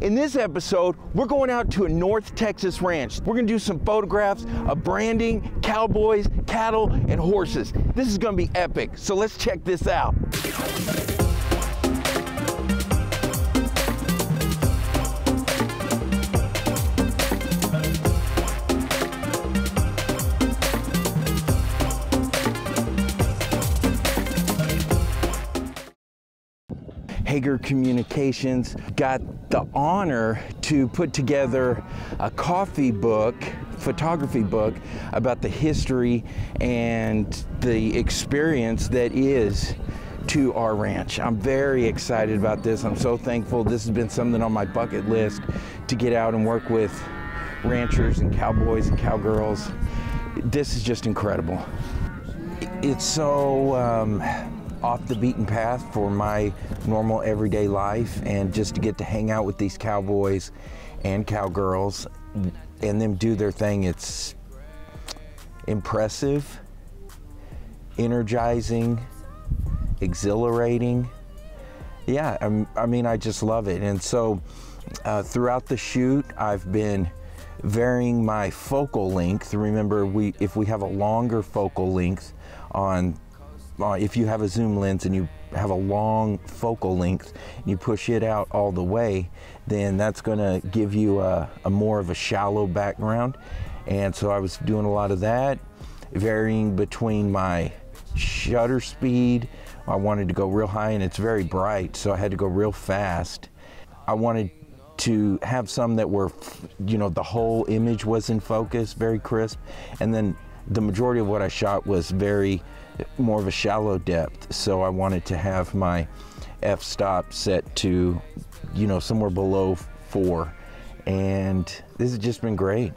In this episode, we're going out to a North Texas ranch. We're gonna do some photographs of branding, cowboys, cattle, and horses. This is gonna be epic, so let's check this out. Hoegger Communications got the honor to put together a coffee book, photography book, about the history and the experience that is to our ranch. I'm very excited about this. I'm so thankful. This has been something on my bucket list to get out and work with ranchers and cowboys and cowgirls. This is just incredible. It's so off the beaten path for my normal everyday life, and just to get to hang out with these cowboys and cowgirls and them do their thing, it's impressive, energizing, exhilarating. Yeah, I mean, I just love it. And so throughout the shoot, I've been varying my focal length. Remember, if we have a longer focal length on if you have a zoom lens and you have a long focal length and you push it out all the way, then that's going to give you a more of a shallow background. And so I was doing a lot of that, varying between my shutter speed. I wanted to go real high, and it's very bright, so I had to go real fast. I wanted to have some that were, you know, the whole image was in focus, very crisp, and then the majority of what I shot was very more of a shallow depth. So I wanted to have my f-stop set to, you know, somewhere below 4, and this has just been great.